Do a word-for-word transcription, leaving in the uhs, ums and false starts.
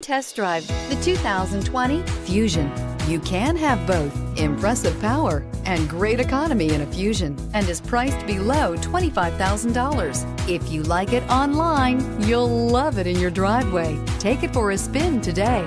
Test drive the two thousand twenty Fusion. You can have both impressive power and great economy in a Fusion, and is priced below twenty-five thousand dollars. If you like it online, you'll love it in your driveway. Take it for a spin today.